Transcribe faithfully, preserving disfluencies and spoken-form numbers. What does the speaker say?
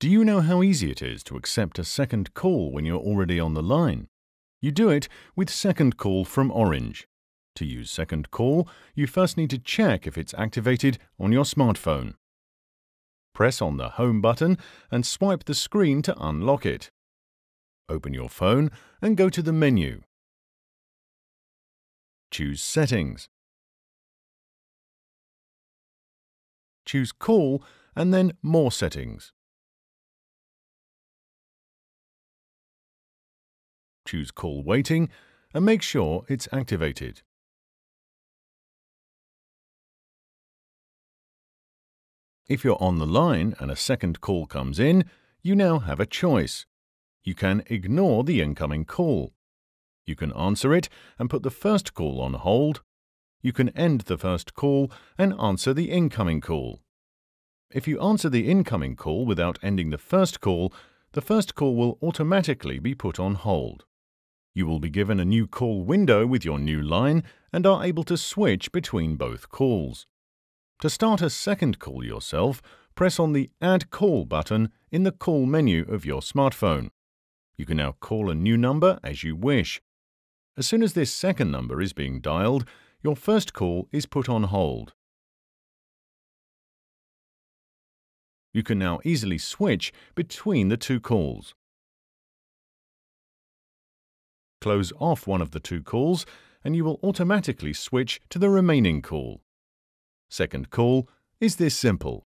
Do you know how easy it is to accept a second call when you're already on the line? You do it with Second Call from Orange. To use Second Call, you first need to check if it's activated on your smartphone. Press on the Home button and swipe the screen to unlock it. Open your phone and go to the menu. Choose Settings. Choose Call and then More Settings. Choose Call Waiting and make sure it's activated. If you're on the line and a second call comes in, you now have a choice. You can ignore the incoming call. You can answer it and put the first call on hold. You can end the first call and answer the incoming call. If you answer the incoming call without ending the first call, the first call will automatically be put on hold. You will be given a new call window with your new line and are able to switch between both calls. To start a second call yourself, press on the Add Call button in the call menu of your smartphone. You can now call a new number as you wish. As soon as this second number is being dialed, your first call is put on hold. You can now easily switch between the two calls. Close off one of the two calls and you will automatically switch to the remaining call. Second Call is this simple.